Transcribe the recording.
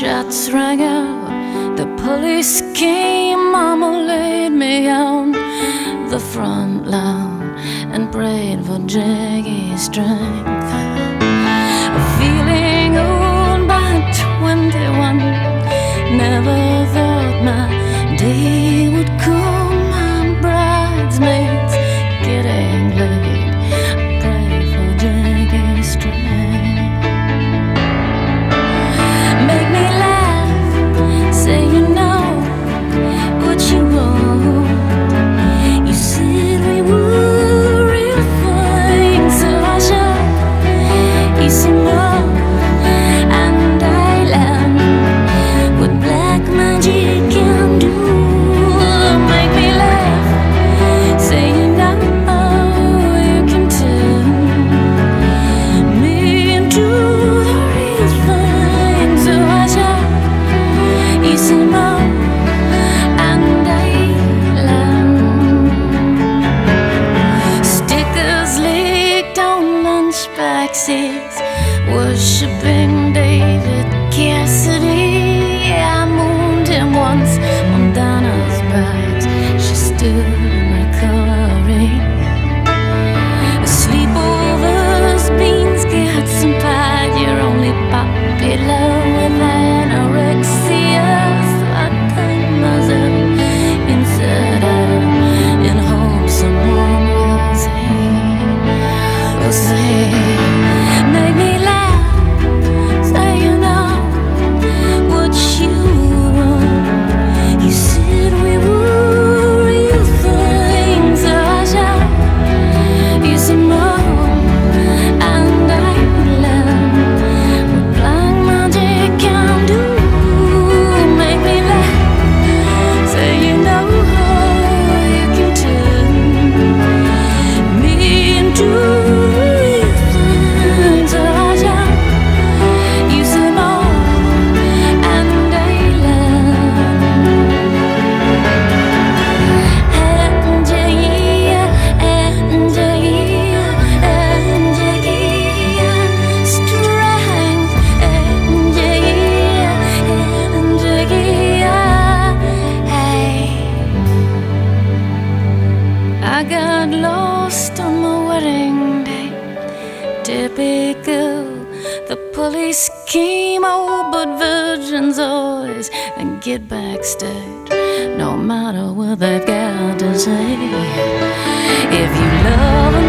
shots rang out. The police came, mama laid me on the front lawn and prayed for Jackie's strength. Feeling old by 21, never thought my day would come. My bridesmaids getting late, I pray for Jackie's strength. Make me laugh, say you know what you want. You said we were real fine, so I shot easy more and I learned what black magic can do. Make me laugh, say you know you can turn me into the real thing, so I shot easy more. Worshipping David Cassidy, I mooned him once on Donna's bright. She stood in her coloring. Sleepovers, beans, cats and pie. You're only popular with anorexia. So I think myself inside out in hope someone will see. Will see. Make me laugh, say you know what you want. You said we were real things, so I shot you some more and I learned what black magic can do. Make me laugh, say you know you can turn me into. I got lost on my wedding day. Typical, the police came out, but virgins always and get backstage, no matter what they've got to say. If you love